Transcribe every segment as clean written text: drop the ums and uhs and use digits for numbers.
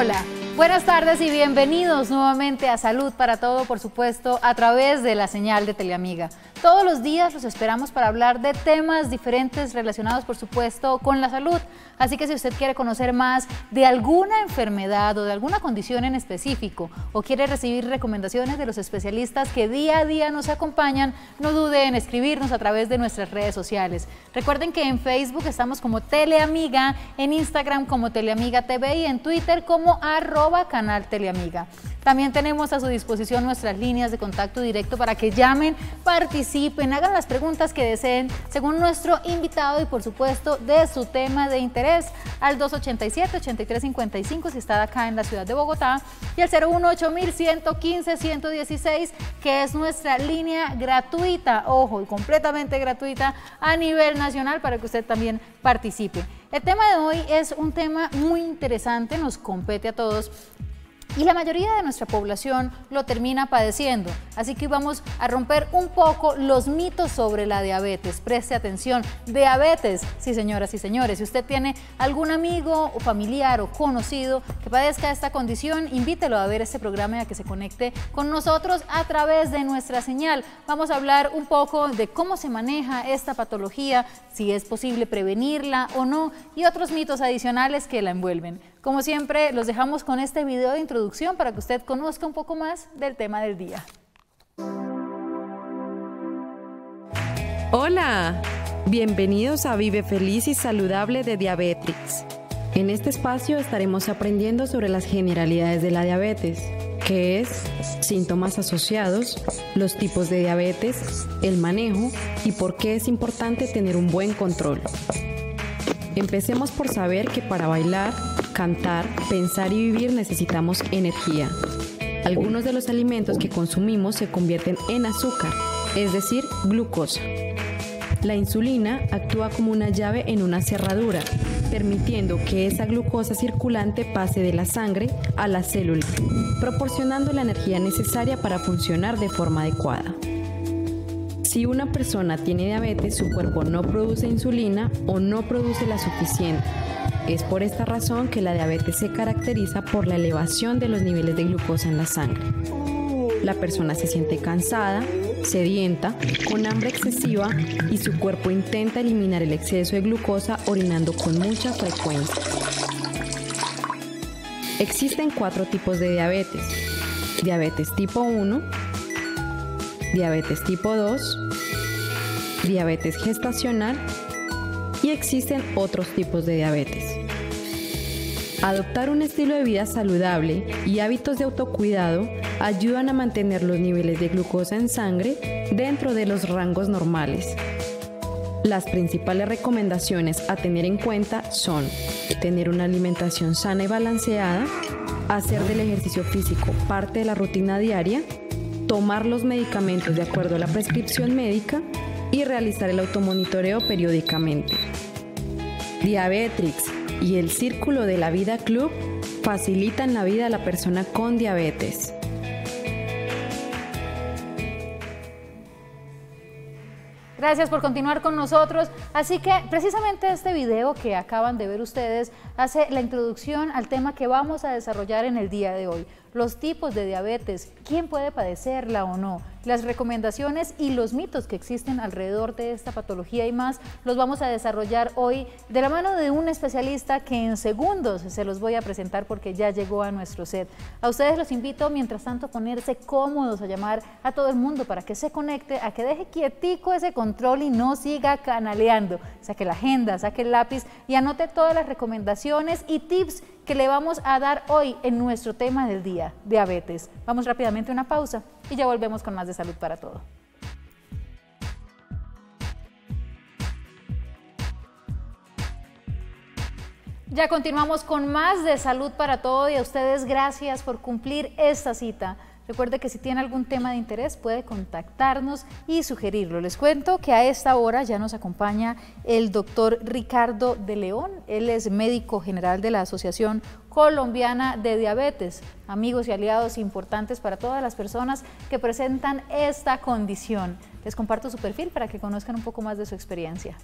Hola, buenas tardes y bienvenidos nuevamente a Salud para Todo, por supuesto, a través de la señal de Teleamiga. Todos los días los esperamos para hablar de temas diferentes relacionados, por supuesto, con la salud. Así que si usted quiere conocer más de alguna enfermedad o de alguna condición en específico o quiere recibir recomendaciones de los especialistas que día a día nos acompañan, no dude en escribirnos a través de nuestras redes sociales. Recuerden que en Facebook estamos como Teleamiga, en Instagram como Teleamiga TV y en Twitter como @canalTeleamiga. También tenemos a su disposición nuestras líneas de contacto directo para que llamen, participen, hagan las preguntas que deseen según nuestro invitado y por supuesto de su tema de interés al 287-8355 si está acá en la ciudad de Bogotá y al 018-115-116 que es nuestra línea gratuita, ojo, y completamente gratuita a nivel nacional para que usted también participe. El tema de hoy es un tema muy interesante, nos compete a todos. Y la mayoría de nuestra población lo termina padeciendo, así que vamos a romper un poco los mitos sobre la diabetes. Preste atención, diabetes, sí señoras y señores, si usted tiene algún amigo o familiar o conocido que padezca esta condición, invítelo a ver este programa y a que se conecte con nosotros a través de nuestra señal. Vamos a hablar un poco de cómo se maneja esta patología, si es posible prevenirla o no y otros mitos adicionales que la envuelven. Como siempre, los dejamos con este video de introducción para que usted conozca un poco más del tema del día. Hola, bienvenidos a Vive Feliz y Saludable de Diabetrix. En este espacio estaremos aprendiendo sobre las generalidades de la diabetes, qué es, síntomas asociados, los tipos de diabetes, el manejo y por qué es importante tener un buen control. Empecemos por saber que para bailar, cantar, pensar y vivir necesitamos energía. Algunos de los alimentos que consumimos se convierten en azúcar, es decir, glucosa. La insulina actúa como una llave en una cerradura, permitiendo que esa glucosa circulante pase de la sangre a la célula, proporcionando la energía necesaria para funcionar de forma adecuada. Si una persona tiene diabetes, su cuerpo no produce insulina o no produce la suficiente. Es por esta razón que la diabetes se caracteriza por la elevación de los niveles de glucosa en la sangre. La persona se siente cansada, sedienta, con hambre excesiva y su cuerpo intenta eliminar el exceso de glucosa orinando con mucha frecuencia. Existen 4 tipos de diabetes: diabetes tipo 1, diabetes tipo 2, diabetes gestacional y existen otros tipos de diabetes. Adoptar un estilo de vida saludable y hábitos de autocuidado ayudan a mantener los niveles de glucosa en sangre dentro de los rangos normales. Las principales recomendaciones a tener en cuenta son tener una alimentación sana y balanceada, hacer del ejercicio físico parte de la rutina diaria, tomar los medicamentos de acuerdo a la prescripción médica y realizar el automonitoreo periódicamente. Diabetrix y el Círculo de la Vida Club facilitan la vida a la persona con diabetes. Gracias por continuar con nosotros. Así que precisamente este video que acaban de ver ustedes hace la introducción al tema que vamos a desarrollar en el día de hoy. Los tipos de diabetes, quién puede padecerla o no, las recomendaciones y los mitos que existen alrededor de esta patología y más, los vamos a desarrollar hoy de la mano de un especialista que en segundos se los voy a presentar porque ya llegó a nuestro set. A ustedes los invito, mientras tanto, a ponerse cómodos, a llamar a todo el mundo para que se conecte, a que deje quietico ese control y no siga canaleando. Saque la agenda, saque el lápiz y anote todas las recomendaciones y tips que le vamos a dar hoy en nuestro tema del día, diabetes. Vamos rápidamente a una pausa y ya volvemos con más de Salud para Todo. Ya continuamos con más de Salud para Todo y a ustedes gracias por cumplir esta cita. Recuerde que si tiene algún tema de interés puede contactarnos y sugerirlo. Les cuento que a esta hora ya nos acompaña el doctor Ricardo de León. Él es médico general de la Asociación Colombiana de Diabetes, amigos y aliados importantes para todas las personas que presentan esta condición. Les comparto su perfil para que conozcan un poco más de su experiencia.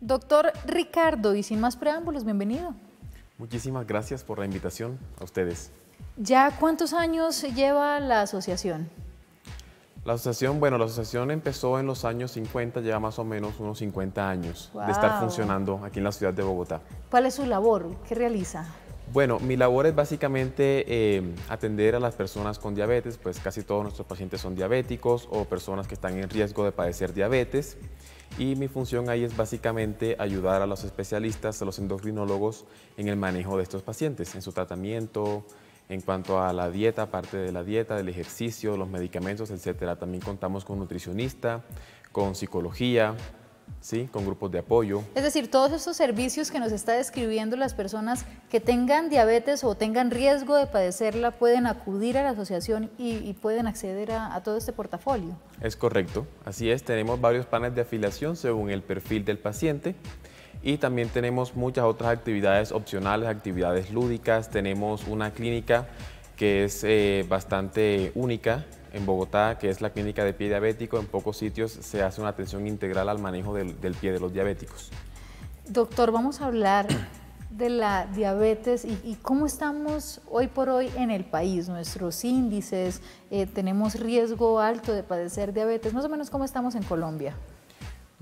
Doctor Ricardo, y sin más preámbulos, bienvenido. Muchísimas gracias por la invitación a ustedes. ¿Ya cuántos años lleva la asociación? La asociación, bueno, la asociación empezó en los años 50, lleva más o menos unos 50 años de estar funcionando aquí en la ciudad de Bogotá. ¿Cuál es su labor? ¿Qué realiza? Bueno, mi labor es básicamente atender a las personas con diabetes, pues casi todos nuestros pacientes son diabéticos o personas que están en riesgo de padecer diabetes, y mi función ahí es básicamente ayudar a los especialistas, a los endocrinólogos en el manejo de estos pacientes, en su tratamiento, en cuanto a la dieta, parte de la dieta, del ejercicio, los medicamentos, etcétera. También contamos con nutricionista, con psicología, ¿sí?, con grupos de apoyo. Es decir, todos estos servicios que nos está describiendo, las personas que tengan diabetes o tengan riesgo de padecerla pueden acudir a la asociación y pueden acceder a todo este portafolio. Es correcto, así es. Tenemos varios planes de afiliación según el perfil del paciente y también tenemos muchas otras actividades opcionales, actividades lúdicas. Tenemos una clínica que es bastante única en Bogotá, que es la clínica de pie diabético. En pocos sitios se hace una atención integral al manejo del pie de los diabéticos. Doctor, vamos a hablar de la diabetes y cómo estamos hoy por hoy en el país, nuestros índices, tenemos riesgo alto de padecer diabetes, más o menos cómo estamos en Colombia.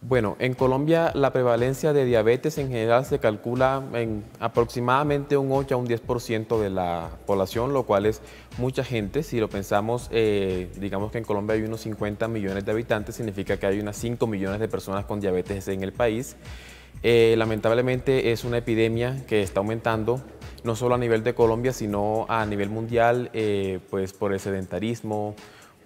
Bueno, en Colombia la prevalencia de diabetes en general se calcula en aproximadamente un 8 a un 10% de la población, lo cual es mucha gente. Si lo pensamos, digamos que en Colombia hay unos 50 millones de habitantes, significa que hay unas 5 millones de personas con diabetes en el país. Lamentablemente es una epidemia que está aumentando, no solo a nivel de Colombia, sino a nivel mundial, pues por el sedentarismo,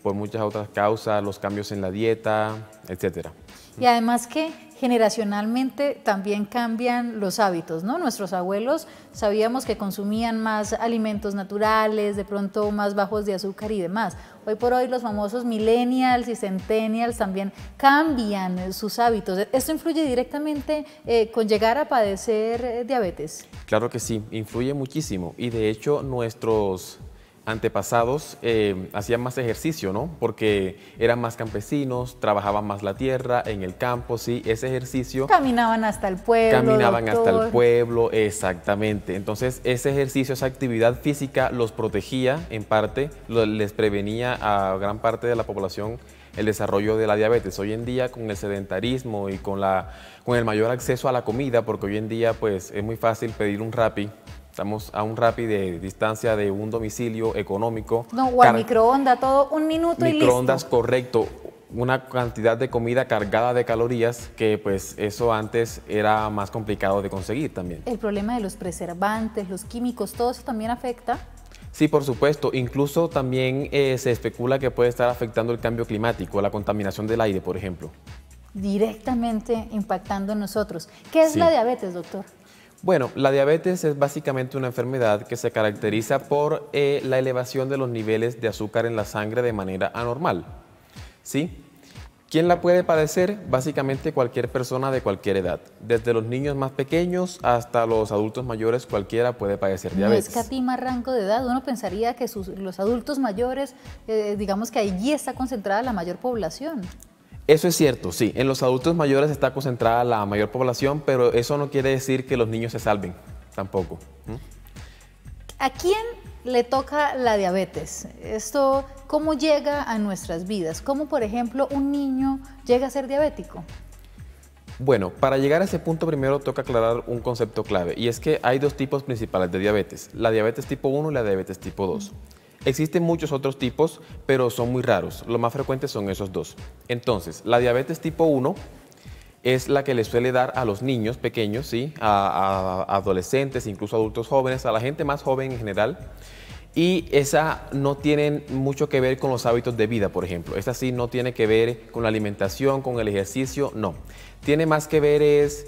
por muchas otras causas, los cambios en la dieta, etcétera. Y además que generacionalmente también cambian los hábitos, ¿no? Nuestros abuelos sabíamos que consumían más alimentos naturales, de pronto más bajos de azúcar y demás. Hoy por hoy los famosos millennials y centennials también cambian sus hábitos. ¿Esto influye directamente con llegar a padecer diabetes? Claro que sí, influye muchísimo. Y de hecho nuestros antepasados hacían más ejercicio, ¿no? Porque eran más campesinos, trabajaban más la tierra, en el campo, sí, ese ejercicio. Caminaban hasta el pueblo. Caminaban, doctor, hasta el pueblo, exactamente. Entonces, ese ejercicio, esa actividad física los protegía en parte, les prevenía a gran parte de la población el desarrollo de la diabetes. Hoy en día, con el sedentarismo y con el mayor acceso a la comida, porque hoy en día pues es muy fácil pedir un Rappi. Estamos a un Rappi de distancia de un domicilio económico. No, o al microondas, todo un minuto y listo. Microondas, correcto. Una cantidad de comida cargada de calorías que pues eso antes era más complicado de conseguir también. El problema de los preservantes, los químicos, ¿todo eso también afecta? Sí, por supuesto. Incluso también se especula que puede estar afectando el cambio climático, la contaminación del aire, por ejemplo. Directamente impactando en nosotros. ¿Qué es la diabetes, doctor? Bueno, la diabetes es básicamente una enfermedad que se caracteriza por la elevación de los niveles de azúcar en la sangre de manera anormal, ¿sí? ¿Quién la puede padecer? Básicamente cualquier persona de cualquier edad. Desde los niños más pequeños hasta los adultos mayores, cualquiera puede padecer diabetes. No escatima rango de edad. Uno pensaría que los adultos mayores, digamos que allí está concentrada la mayor población. Eso es cierto, sí. En los adultos mayores está concentrada la mayor población, pero eso no quiere decir que los niños se salven, tampoco. ¿A quién le toca la diabetes? Esto, ¿cómo llega a nuestras vidas? ¿Cómo, por ejemplo, un niño llega a ser diabético? Bueno, para llegar a ese punto primero toca aclarar un concepto clave, y es que hay dos tipos principales de diabetes, la diabetes tipo 1 y la diabetes tipo 2. Existen muchos otros tipos, pero son muy raros. Lo más frecuente son esos dos. Entonces, la diabetes tipo 1 es la que le suele dar a los niños pequeños, ¿sí?, a adolescentes, incluso adultos jóvenes, a la gente más joven en general. Y esa no tiene mucho que ver con los hábitos de vida, por ejemplo. Esa sí no tiene que ver con la alimentación, con el ejercicio, no. Tiene más que ver es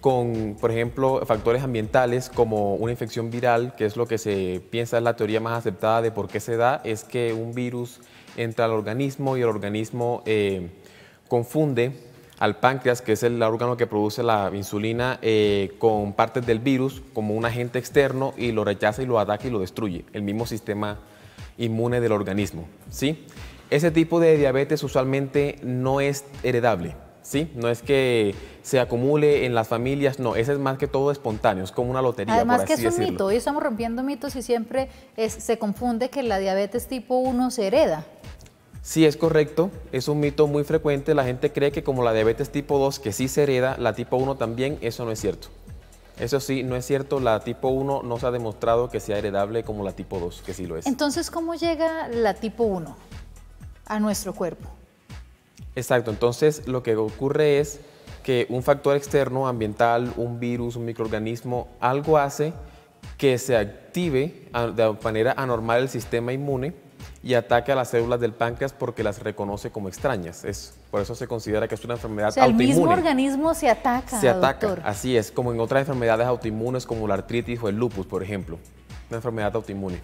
con, por ejemplo, factores ambientales como una infección viral, que es lo que se piensa es la teoría más aceptada de por qué se da, es que un virus entra al organismo y el organismo confunde al páncreas, que es el órgano que produce la insulina, con partes del virus como un agente externo y lo rechaza y lo ataca y lo destruye, el mismo sistema inmune del organismo, ¿sí? Ese tipo de diabetes usualmente no es heredable. ¿sí? No es que se acumule en las familias, no, ese es más que todo espontáneo, es como una lotería. Además por así que es un mito, hoy estamos rompiendo mitos y siempre se confunde que la diabetes tipo 1 se hereda. Sí, es correcto, es un mito muy frecuente, la gente cree que como la diabetes tipo 2 que sí se hereda, la tipo 1 también, eso no es cierto. Eso sí, no es cierto, la tipo 1 no se ha demostrado que sea heredable como la tipo 2, que sí lo es. Entonces, ¿cómo llega la tipo 1 a nuestro cuerpo? Exacto, entonces lo que ocurre es que un factor externo, ambiental, un virus, un microorganismo, algo hace que se active de manera anormal el sistema inmune y ataca a las células del páncreas porque las reconoce como extrañas. Por eso se considera que es una enfermedad autoinmune. El mismo organismo se ataca, doctor. Así es, como en otras enfermedades autoinmunes como la artritis o el lupus, por ejemplo. Una enfermedad autoinmune.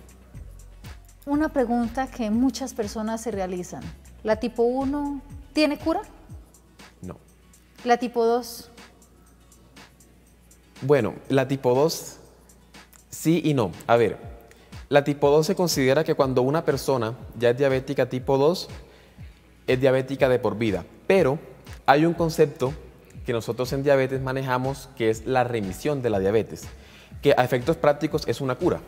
Una pregunta que muchas personas se realizan. ¿La tipo 1 tiene cura? No. ¿La tipo 2? Bueno, la tipo 2 sí y no. A ver, la tipo 2 se considera que cuando una persona ya es diabética tipo 2, es diabética de por vida. Pero hay un concepto que nosotros en diabetes manejamos que es la remisión de la diabetes, que a efectos prácticos es una cura.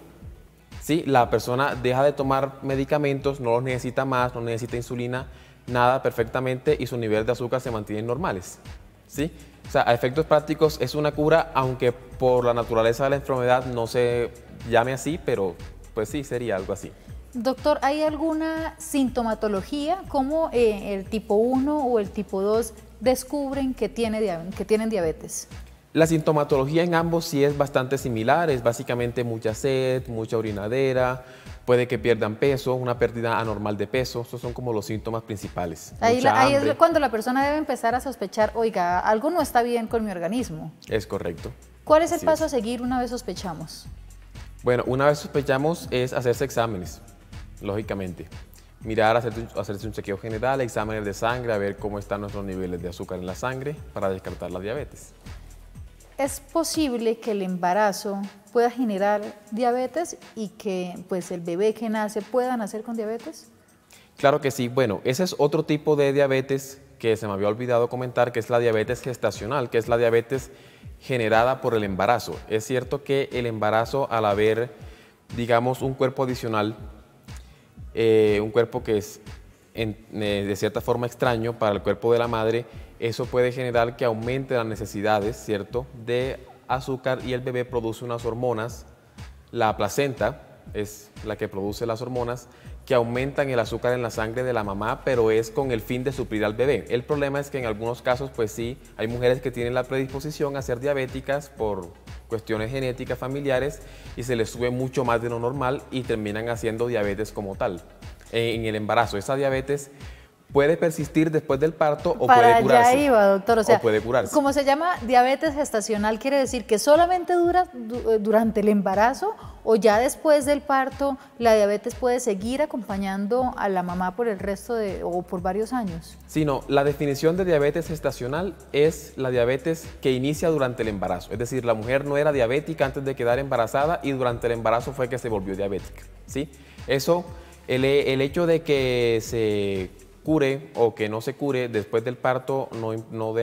¿Sí? La persona deja de tomar medicamentos, no los necesita más, no necesita insulina, nada perfectamente y su nivel de azúcar se mantiene normales. ¿Sí? O sea, a efectos prácticos es una cura, aunque por la naturaleza de la enfermedad no se llame así, pero pues sí, sería algo así. Doctor, ¿hay alguna sintomatología? ¿Cómo el tipo 1 o el tipo 2 descubren que tienen diabetes? La sintomatología en ambos sí es bastante similar, es básicamente mucha sed, mucha orinadera, puede que pierdan peso, una pérdida anormal de peso, estos son como los síntomas principales. Ahí es cuando la persona debe empezar a sospechar, oiga, algo no está bien con mi organismo. Es correcto. ¿Cuál es el paso a seguir una vez sospechamos? Bueno, una vez sospechamos es hacerse exámenes, lógicamente. Mirar, hacerse un chequeo general, exámenes de sangre, a ver cómo están nuestros niveles de azúcar en la sangre para descartar la diabetes. ¿Es posible que el embarazo pueda generar diabetes y que pues, el bebé que nace pueda nacer con diabetes? Claro que sí. Bueno, ese es otro tipo de diabetes que se me había olvidado comentar, que es la diabetes gestacional, que es la diabetes generada por el embarazo. Es cierto que el embarazo, al haber, digamos, un cuerpo adicional, un cuerpo que es de cierta forma extraño para el cuerpo de la madre, eso puede generar que aumente las necesidades, ¿cierto?, de azúcar y el bebé produce unas hormonas, la placenta es la que produce las hormonas, que aumentan el azúcar en la sangre de la mamá, pero es con el fin de suplir al bebé. El problema es que en algunos casos, pues sí, hay mujeres que tienen la predisposición a ser diabéticas por cuestiones genéticas familiares y se les sube mucho más de lo normal y terminan haciendo diabetes como tal. En el embarazo, esa diabetes puede persistir después del parto o puede curarse. Allá iba, doctor. O sea, como se llama diabetes gestacional, ¿quiere decir que solamente dura durante el embarazo o ya después del parto la diabetes puede seguir acompañando a la mamá por el resto de o por varios años? Sí, no, la definición de diabetes gestacional es la diabetes que inicia durante el embarazo. Es decir, la mujer no era diabética antes de quedar embarazada y durante el embarazo fue que se volvió diabética. ¿Sí? Eso, el hecho de que se cure o que no se cure después del parto no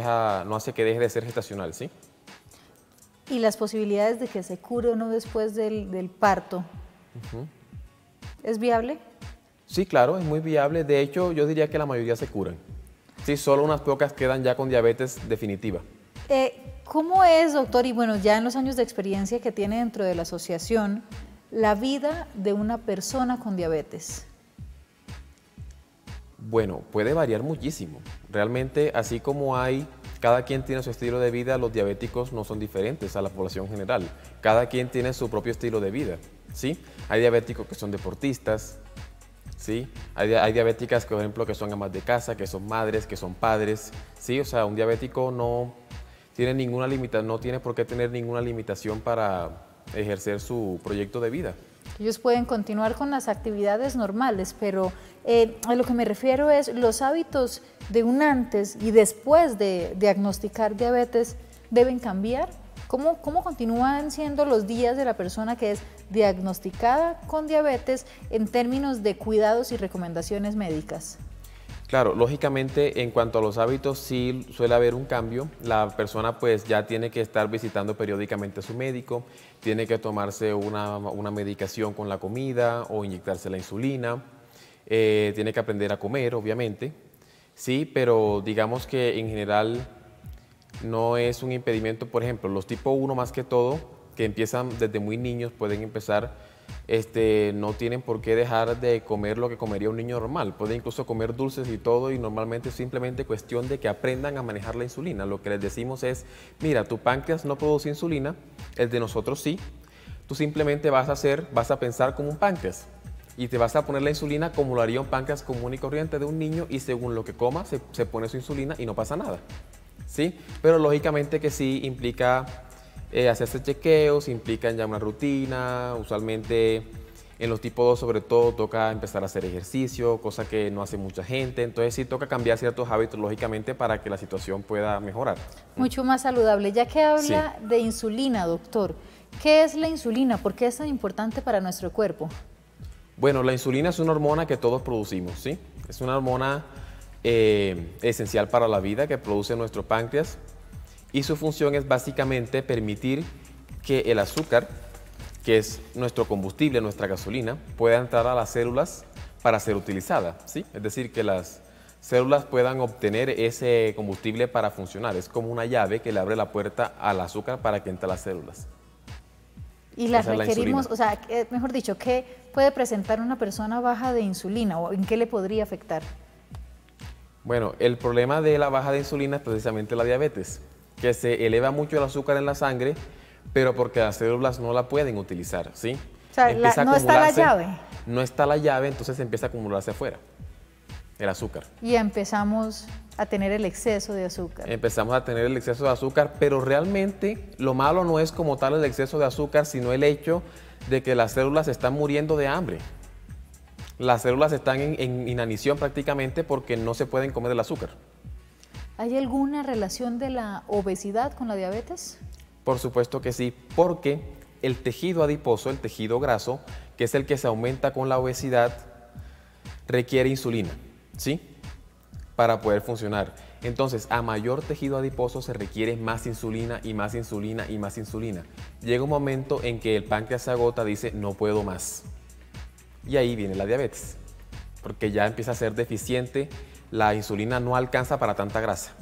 hace que deje de ser gestacional, ¿sí? Y las posibilidades de que se cure o no después del parto, ¿es viable? Sí, claro, es muy viable. De hecho, yo diría que la mayoría se curan. Sí, solo unas pocas quedan ya con diabetes definitiva. ¿Cómo es, doctor? Y bueno, ya en los años de experiencia que tiene dentro de la asociación, la vida de una persona con diabetes. Bueno, puede variar muchísimo. Realmente, así como cada quien tiene su estilo de vida, los diabéticos no son diferentes a la población general. Cada quien tiene su propio estilo de vida, ¿sí? Hay diabéticos que son deportistas, ¿sí? Hay diabéticas, por ejemplo, que son amas de casa, que son madres, que son padres, ¿sí? O sea, un diabético no tiene por qué tener ninguna limitación para ejercer su proyecto de vida. Ellos pueden continuar con las actividades normales, pero a lo que me refiero es los hábitos de un antes y después de diagnosticar diabetes deben cambiar. ¿Cómo continúan siendo los días de la persona que es diagnosticada con diabetes en términos de cuidados y recomendaciones médicas? Claro, lógicamente en cuanto a los hábitos sí suele haber un cambio. La persona pues ya tiene que estar visitando periódicamente a su médico, tiene que tomarse una medicación con la comida o inyectarse la insulina, tiene que aprender a comer obviamente, sí, pero digamos que en general no es un impedimento. Por ejemplo, los tipo 1 más que todo, que empiezan desde muy niños, pueden empezar... no tienen por qué dejar de comer lo que comería un niño normal. Pueden incluso comer dulces y todo, y normalmente es simplemente cuestión de que aprendan a manejar la insulina. Lo que les decimos es, mira, tu páncreas no produce insulina, el de nosotros sí. Tú simplemente vas a pensar como un páncreas y te vas a poner la insulina como lo haría un páncreas común y corriente de un niño, y según lo que coma se pone su insulina y no pasa nada, ¿sí? Pero lógicamente que sí implica... hacerse chequeos, implican ya una rutina. Usualmente en los tipo 2 sobre todo toca empezar a hacer ejercicio, cosa que no hace mucha gente, entonces sí toca cambiar ciertos hábitos lógicamente para que la situación pueda mejorar. Mucho más saludable. Ya que habla de insulina, doctor, ¿qué es la insulina? ¿Por qué es tan importante para nuestro cuerpo? Bueno, la insulina es una hormona que todos producimos, ¿sí? Es una hormona esencial para la vida que produce nuestro páncreas. Y su función es básicamente permitir que el azúcar, que es nuestro combustible, nuestra gasolina, pueda entrar a las células para ser utilizada, ¿sí? Es decir, que las células puedan obtener ese combustible para funcionar. Es como una llave que le abre la puerta al azúcar para que entre a las células. Y las requerimos, o sea, mejor dicho, ¿qué puede presentar una persona baja de insulina o en qué le podría afectar? Bueno, el problema de la baja de insulina es precisamente la diabetes, que se eleva mucho el azúcar en la sangre, pero porque las células no la pueden utilizar, ¿sí? O sea, no está la llave. No está la llave, entonces empieza a acumularse afuera el azúcar. Y empezamos a tener el exceso de azúcar. Empezamos a tener el exceso de azúcar, pero realmente lo malo no es como tal el exceso de azúcar, sino el hecho de que las células están muriendo de hambre. Las células están en inanición prácticamente porque no se pueden comer el azúcar. ¿Hay alguna relación de la obesidad con la diabetes? Por supuesto que sí, porque el tejido adiposo, el tejido graso, que es el que se aumenta con la obesidad, requiere insulina, ¿sí? Para poder funcionar. Entonces, a mayor tejido adiposo se requiere más insulina y más insulina y más insulina. Llega un momento en que el páncreas se agota, dice, no puedo más. Y ahí viene la diabetes, porque ya empieza a ser deficiente. La insulina no alcanza para tanta grasa.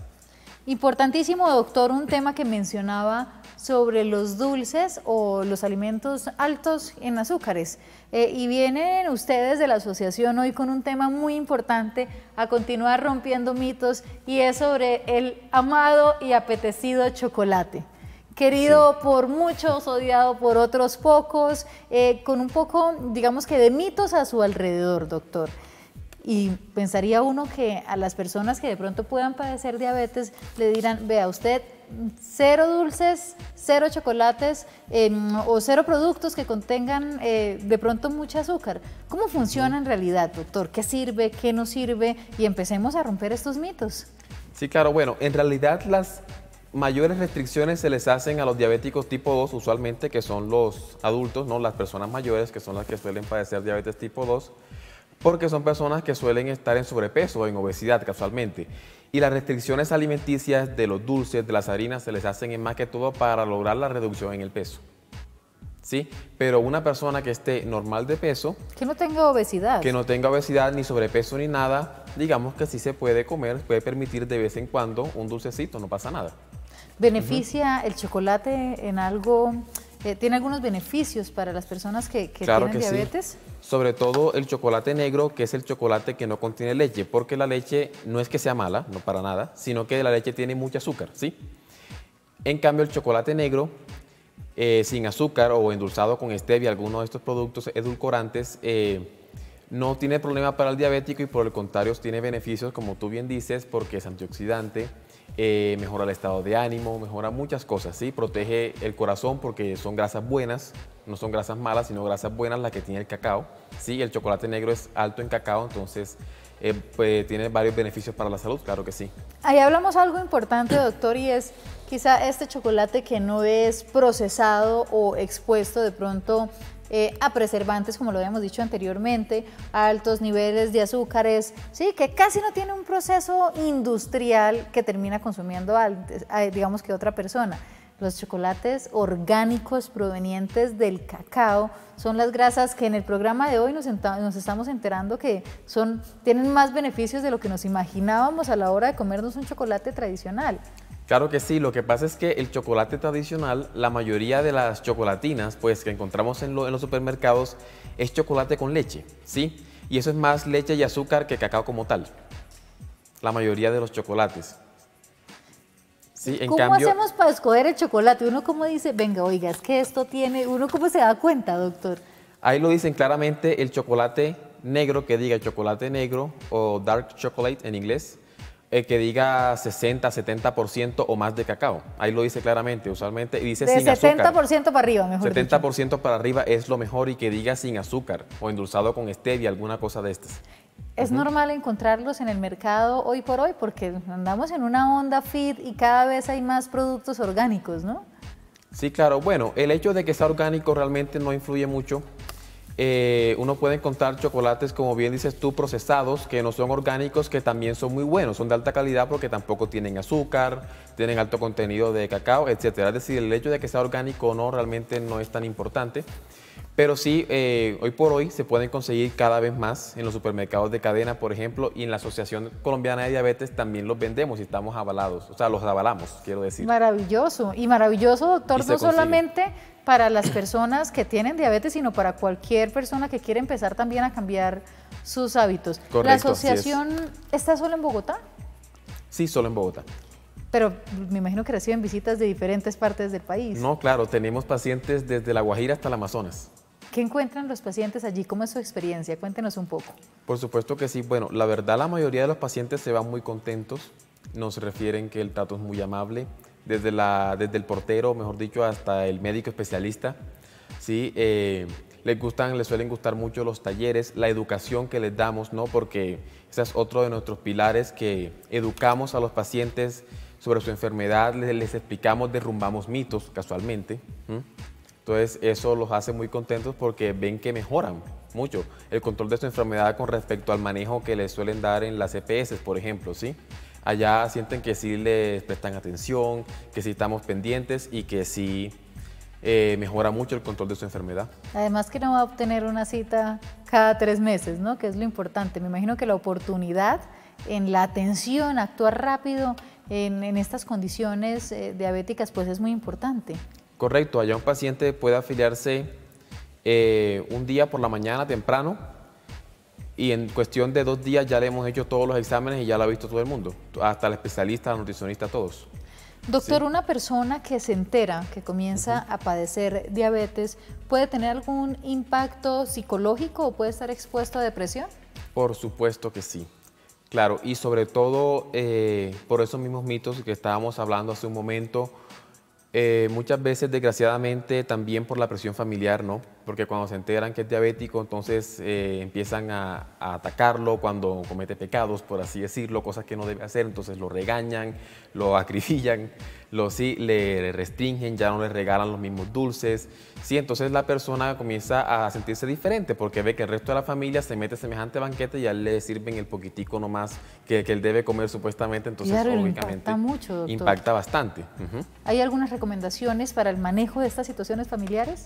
Importantísimo, doctor, un tema que mencionaba sobre los dulces o los alimentos altos en azúcares. Y vienen ustedes de la asociación hoy con un tema muy importante a continuar rompiendo mitos, y es sobre el amado y apetecido chocolate. Querido por muchos, odiado por otros pocos, con un poco, digamos que de mitos a su alrededor, doctor. Y pensaría uno que a las personas que de pronto puedan padecer diabetes le dirán, vea usted, cero dulces, cero chocolates o cero productos que contengan de pronto mucho azúcar. ¿Cómo funciona en realidad, doctor? ¿Qué sirve? ¿Qué no sirve? Y empecemos a romper estos mitos. Sí, claro. Bueno, en realidad las mayores restricciones se les hacen a los diabéticos tipo 2 usualmente, que son los adultos, ¿no? Las personas mayores, que son las que suelen padecer diabetes tipo 2. Porque son personas que suelen estar en sobrepeso o en obesidad casualmente. Y las restricciones alimenticias de los dulces, de las harinas, se les hacen en más que todo para lograr la reducción en el peso, ¿sí? Pero una persona que esté normal de peso... Que no tenga obesidad. Que no tenga obesidad, ni sobrepeso, ni nada. Digamos que sí se puede comer, puede permitir de vez en cuando un dulcecito, no pasa nada. ¿Beneficia el chocolate en algo...? ¿Tiene algunos beneficios para las personas que tienen diabetes? Sí. Sobre todo el chocolate negro, que es el chocolate que no contiene leche, porque la leche no es que sea mala, no para nada, sino que la leche tiene mucho azúcar, ¿sí? En cambio, el chocolate negro, sin azúcar o endulzado con stevia, alguno de estos productos edulcorantes, no tiene problema para el diabético, y por el contrario tiene beneficios, como tú bien dices, porque es antioxidante. Mejora el estado de ánimo, mejora muchas cosas, ¿sí? Protege el corazón porque son grasas buenas, no son grasas malas, sino grasas buenas las que tiene el cacao, ¿sí? El chocolate negro es alto en cacao, entonces pues, tiene varios beneficios para la salud, claro que sí. Ahí hablamos algo importante, doctor, y es quizá este chocolate que no es procesado o expuesto de pronto a preservantes, como lo habíamos dicho anteriormente, a altos niveles de azúcares, sí, que casi no tiene un proceso industrial que termina consumiendo, digamos que otra persona. Los chocolates orgánicos provenientes del cacao son las grasas que en el programa de hoy nos estamos enterando que son, tienen más beneficios de lo que nos imaginábamos a la hora de comernos un chocolate tradicional. Claro que sí, lo que pasa es que el chocolate tradicional, la mayoría de las chocolatinas pues, que encontramos en los supermercados es chocolate con leche, ¿sí? Y eso es más leche y azúcar que cacao como tal, la mayoría de los chocolates. Sí, en cambio, ¿cómo hacemos para escoger el chocolate? Uno como dice, venga, oiga, es que esto tiene, uno cómo se da cuenta, doctor. Ahí lo dicen claramente el chocolate negro, que diga chocolate negro o dark chocolate en inglés, que diga 60, 70% o más de cacao. Ahí lo dice claramente, usualmente. Y dice de sin azúcar. 70% para arriba, mejor 70% dicho. Para arriba es lo mejor, y que diga sin azúcar o endulzado con stevia, alguna cosa de estas. ¿Es normal encontrarlos en el mercado hoy por hoy? Porque andamos en una onda fit y cada vez hay más productos orgánicos, ¿no? Sí, claro. Bueno, el hecho de que sea orgánico realmente no influye mucho. Uno puede encontrar chocolates, como bien dices tú, procesados, que no son orgánicos, que también son muy buenos, son de alta calidad porque tampoco tienen azúcar, tienen alto contenido de cacao, etcétera. Es decir, el hecho de que sea orgánico o no realmente no es tan importante, pero sí, hoy por hoy se pueden conseguir cada vez más en los supermercados de cadena, por ejemplo, y en la Asociación Colombiana de Diabetes también los vendemos y estamos avalados, o sea, los avalamos, quiero decir. Maravilloso, y maravilloso, doctor, no solamente para las personas que tienen diabetes, sino para cualquier persona que quiere empezar también a cambiar sus hábitos. Correcto, ¿la asociación está solo en Bogotá? Sí, solo en Bogotá. Pero me imagino que reciben visitas de diferentes partes del país. No, claro, tenemos pacientes desde La Guajira hasta el Amazonas. ¿Qué encuentran los pacientes allí? ¿Cómo es su experiencia? Cuéntenos un poco. Por supuesto que sí. Bueno, la verdad, la mayoría de los pacientes se van muy contentos. Nos refieren que el trato es muy amable. Desde el portero, mejor dicho, hasta el médico especialista, ¿sí? Les suelen gustar mucho los talleres, la educación que les damos, ¿no? Porque ese es otro de nuestros pilares, que educamos a los pacientes sobre su enfermedad, les explicamos, derrumbamos mitos, casualmente. Entonces, eso los hace muy contentos porque ven que mejoran mucho el control de su enfermedad con respecto al manejo que les suelen dar en las EPS, por ejemplo, ¿sí? Allá sienten que sí les prestan atención, que sí estamos pendientes y que sí mejora mucho el control de su enfermedad. Además que no va a obtener una cita cada 3 meses, ¿no? Que es lo importante. Me imagino que la oportunidad en la atención, actuar rápido en estas condiciones diabéticas, pues es muy importante. Correcto. Allá un paciente puede afiliarse un día por la mañana temprano, y en cuestión de 2 días ya le hemos hecho todos los exámenes y ya lo ha visto todo el mundo, hasta el especialista, la nutricionista, todos. Doctor, sí. Una persona que se entera, que comienza a padecer diabetes, ¿puede tener algún impacto psicológico o puede estar expuesto a depresión? Por supuesto que sí, claro, y sobre todo por esos mismos mitos que estábamos hablando hace un momento. Muchas veces, desgraciadamente, también por la presión familiar, ¿no? Porque cuando se enteran que es diabético, entonces empiezan a atacarlo cuando comete pecados, por así decirlo, cosas que no debe hacer, entonces lo regañan, lo acribillan, le restringen, ya no le regalan los mismos dulces, ¿sí? Entonces la persona comienza a sentirse diferente porque ve que el resto de la familia se mete semejante banquete y ya le sirven el poquitico nomás que él debe comer supuestamente, entonces claro, lógicamente impacta mucho, doctor. Impacta bastante. ¿Hay algunas recomendaciones para el manejo de estas situaciones familiares?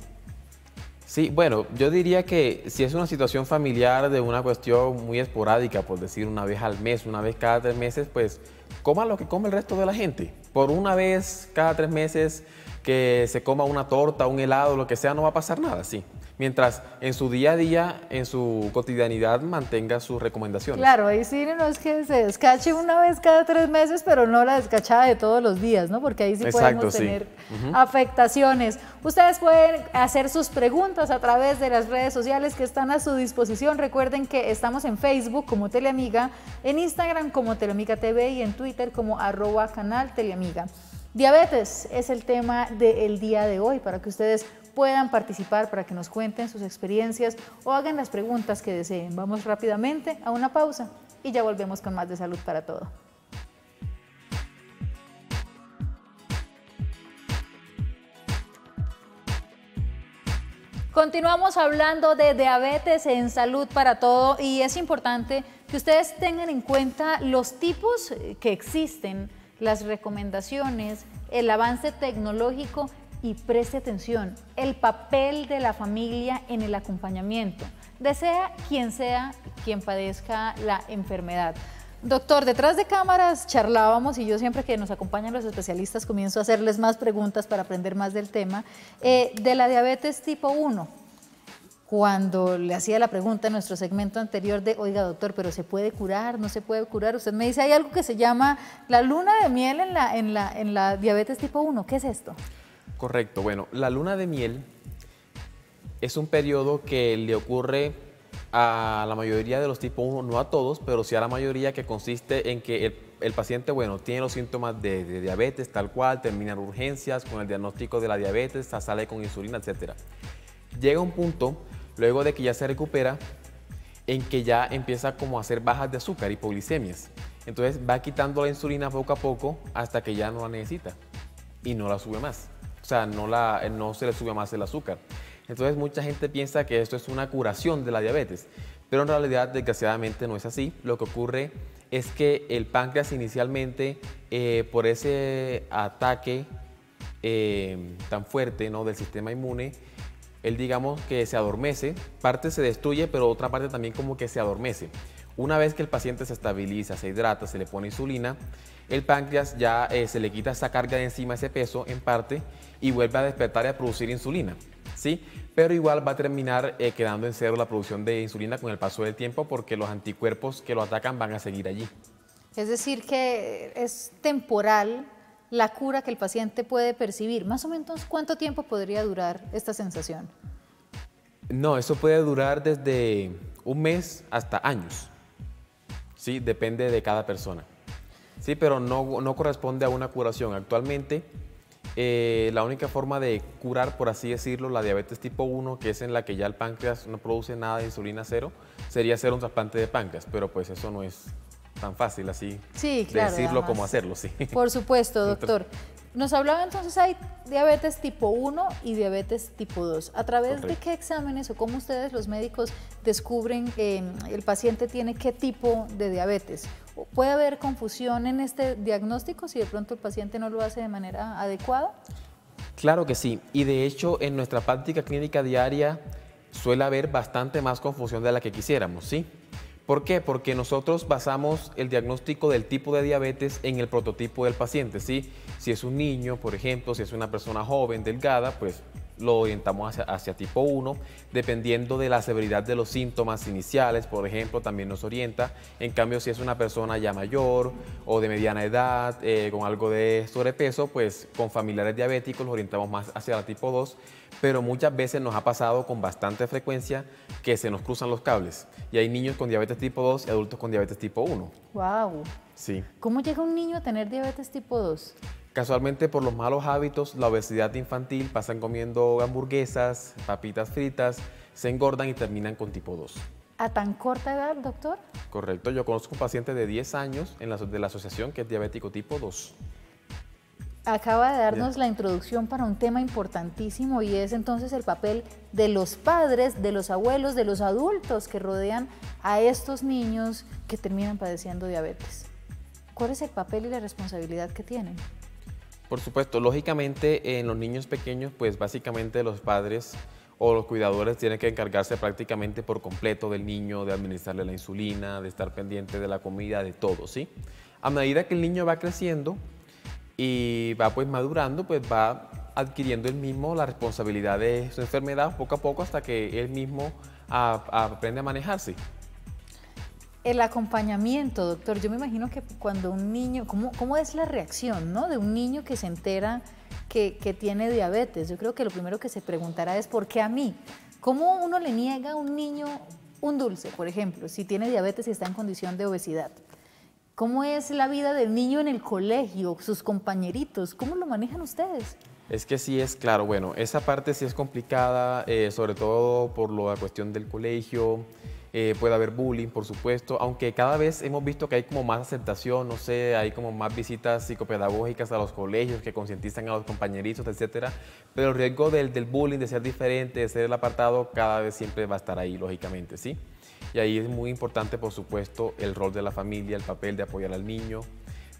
Sí, bueno, yo diría que si es una situación familiar de una cuestión muy esporádica, por decir una vez al mes, una vez cada 3 meses, pues coma lo que come el resto de la gente. Por una vez cada 3 meses que se coma una torta, un helado, lo que sea, no va a pasar nada, sí. Mientras en su día a día, en su cotidianidad, mantenga sus recomendaciones. Claro, ahí sí no es que se descache una vez cada 3 meses, pero no la descachada de todos los días, ¿no? Porque ahí sí podemos tener afectaciones. Ustedes pueden hacer sus preguntas a través de las redes sociales que están a su disposición. Recuerden que estamos en Facebook como Teleamiga, en Instagram como Teleamiga TV y en Twitter como @canalTeleamiga. Diabetes es el tema del día de hoy, para que ustedes puedan participar, para que nos cuenten sus experiencias o hagan las preguntas que deseen. Vamos rápidamente a una pausa y ya volvemos con más de Salud para Todo. Continuamos hablando de diabetes en Salud para Todo y es importante que ustedes tengan en cuenta los tipos que existen, las recomendaciones, el avance tecnológico y preste atención, el papel de la familia en el acompañamiento, de sea quien padezca la enfermedad. Doctor, detrás de cámaras charlábamos y yo siempre que nos acompañan los especialistas comienzo a hacerles más preguntas para aprender más del tema. De la diabetes tipo 1, cuando le hacía la pregunta en nuestro segmento anterior de, oiga doctor, ¿pero se puede curar? ¿No se puede curar? Usted me dice, hay algo que se llama la luna de miel en la diabetes tipo 1. ¿Qué es esto? Correcto. Bueno, la luna de miel es un periodo que le ocurre a la mayoría de los tipos 1, no a todos, pero sí a la mayoría, que consiste en que el paciente, bueno, tiene los síntomas de diabetes tal cual, termina en urgencias con el diagnóstico de la diabetes, sale con insulina, etc. Llega un punto, luego de que ya se recupera, en que ya empieza como a hacer bajas de azúcar, hipoglicemias. Entonces va quitando la insulina poco a poco hasta que ya no la necesita y no la sube más. O sea, no se le sube más el azúcar. Entonces mucha gente piensa que esto es una curación de la diabetes, pero en realidad desgraciadamente no es así. Lo que ocurre es que el páncreas inicialmente por ese ataque tan fuerte, ¿no?, del sistema inmune, él digamos que se adormece, parte se destruye, pero otra parte también como que se adormece. Una vez que el paciente se estabiliza, se hidrata, se le pone insulina, el páncreas ya se le quita esa carga de encima, ese peso en parte, y vuelve a despertar y a producir insulina. ¿Sí? Pero igual va a terminar quedando en cero la producción de insulina con el paso del tiempo, porque los anticuerpos que lo atacan van a seguir allí. Es decir, que es temporal la cura que el paciente puede percibir. Más o menos, ¿cuánto tiempo podría durar esta sensación? No, eso puede durar desde un mes hasta años. Sí, depende de cada persona. Sí, pero no corresponde a una curación. Actualmente, la única forma de curar, por así decirlo, la diabetes tipo 1, que es en la que ya el páncreas no produce nada de insulina, cero, sería hacer un trasplante de páncreas, pero pues eso no es tan fácil así, sí, claro, decirlo además, como hacerlo, sí. Por supuesto, doctor. Nos hablaba entonces, hay diabetes tipo 1 y diabetes tipo 2. ¿A través Correcto. De qué exámenes o cómo ustedes los médicos descubren que el paciente tiene qué tipo de diabetes? ¿Puede haber confusión en este diagnóstico si de pronto el paciente no lo hace de manera adecuada? Claro que sí, y de hecho en nuestra práctica clínica diaria suele haber bastante más confusión de la que quisiéramos, ¿sí? ¿Por qué? Porque nosotros basamos el diagnóstico del tipo de diabetes en el prototipo del paciente, ¿sí? Si es un niño, por ejemplo, si es una persona joven, delgada, pues lo orientamos hacia tipo 1, dependiendo de la severidad de los síntomas iniciales, por ejemplo, también nos orienta. En cambio, si es una persona ya mayor o de mediana edad, con algo de sobrepeso, pues con familiares diabéticos los orientamos más hacia la tipo 2, pero muchas veces nos ha pasado con bastante frecuencia que se nos cruzan los cables y hay niños con diabetes tipo 2 y adultos con diabetes tipo 1. ¡Wow! Sí. ¿Cómo llega un niño a tener diabetes tipo 2? Casualmente por los malos hábitos, la obesidad infantil, pasan comiendo hamburguesas, papitas fritas, se engordan y terminan con tipo 2. ¿A tan corta edad, doctor? Correcto, yo conozco un paciente de 10 años de la asociación que es diabético tipo 2. Acaba de darnos la introducción para un tema importantísimo y es entonces el papel de los padres, de los abuelos, de los adultos que rodean a estos niños que terminan padeciendo diabetes. ¿Cuál es el papel y la responsabilidad que tienen? Por supuesto, lógicamente en los niños pequeños, pues básicamente los padres o los cuidadores tienen que encargarse prácticamente por completo del niño, de administrarle la insulina, de estar pendiente de la comida, de todo, ¿sí? A medida que el niño va creciendo y va pues madurando, pues va adquiriendo él mismo la responsabilidad de su enfermedad poco a poco hasta que él mismo aprende a manejarse. El acompañamiento, doctor, yo me imagino que cuando un niño, ¿cómo es la reacción, ¿no?, de un niño que se entera que tiene diabetes? Yo creo que lo primero que se preguntará es ¿por qué a mí? ¿Cómo uno le niega a un niño un dulce, por ejemplo, si tiene diabetes y está en condición de obesidad? ¿Cómo es la vida del niño en el colegio, sus compañeritos? ¿Cómo lo manejan ustedes? Es que sí es claro, bueno, esa parte sí es complicada, sobre todo por la cuestión del colegio, puede haber bullying, por supuesto, aunque cada vez hemos visto que hay como más aceptación, no sé, hay como más visitas psicopedagógicas a los colegios que concientizan a los compañeritos, etcétera, pero el riesgo del bullying, de ser diferente, de ser el apartado, cada vez siempre va a estar ahí, lógicamente, ¿sí? Y ahí es muy importante, por supuesto, el rol de la familia, el papel de apoyar al niño,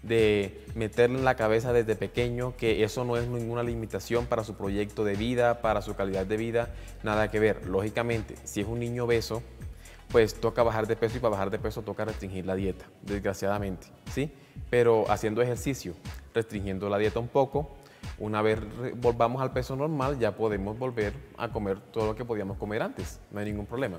de meterle en la cabeza desde pequeño que eso no es ninguna limitación para su proyecto de vida, para su calidad de vida, nada que ver. Lógicamente, si es un niño obeso, pues toca bajar de peso y para bajar de peso toca restringir la dieta, desgraciadamente, ¿sí? Pero haciendo ejercicio, restringiendo la dieta un poco, una vez volvamos al peso normal ya podemos volver a comer todo lo que podíamos comer antes, no hay ningún problema.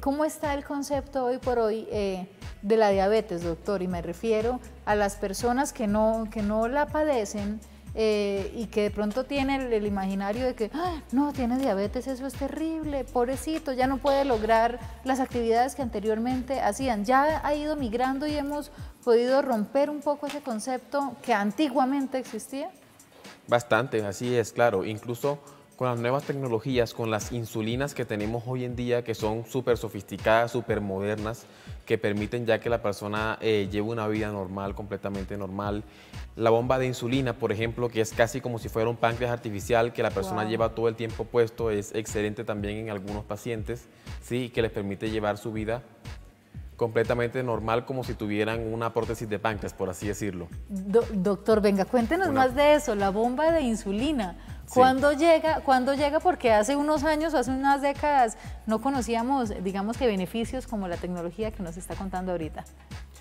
¿Cómo está el concepto hoy por hoy de la diabetes, doctor? Y me refiero a las personas que no la padecen y que de pronto tienen el imaginario de que ¡ah, no, tiene diabetes, eso es terrible, pobrecito, ya no puede lograr las actividades que anteriormente hacían! Ya ha ido migrando y hemos podido romper un poco ese concepto que antiguamente existía. Bastante, así es, claro. Incluso con las nuevas tecnologías, con las insulinas que tenemos hoy en día, que son súper sofisticadas, súper modernas, que permiten ya que la persona lleve una vida normal, completamente normal. La bomba de insulina, por ejemplo, que es casi como si fuera un páncreas artificial que la persona wow. lleva todo el tiempo puesto, es excelente también en algunos pacientes, ¿sí? Que les permite llevar su vida completamente normal, como si tuvieran una prótesis de páncreas, por así decirlo. Doctor, venga, cuéntenos más de eso, la bomba de insulina. ¿Cuándo llega? ¿Cuándo llega? Porque hace unos años o hace unas décadas no conocíamos, digamos, que beneficios como la tecnología que nos está contando ahorita.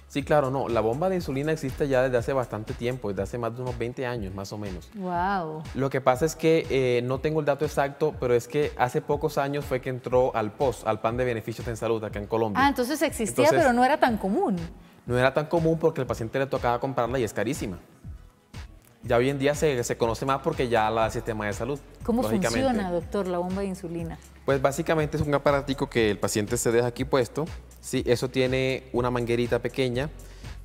Sí, claro, no. La bomba de insulina existe ya desde hace bastante tiempo, desde hace más de unos 20 años, más o menos. Wow. Lo que pasa es que no tengo el dato exacto, pero es que hace pocos años fue que entró al POS, al Plan de Beneficios en Salud, acá en Colombia. Ah, entonces existía, pero no era tan común. No era tan común porque al paciente le tocaba comprarla y es carísima. Ya hoy en día se conoce más porque ya la sistema de salud. ¿Cómo funciona, doctor, la bomba de insulina? Pues básicamente es un aparatico que el paciente se deja aquí puesto. Sí, eso tiene una manguerita pequeña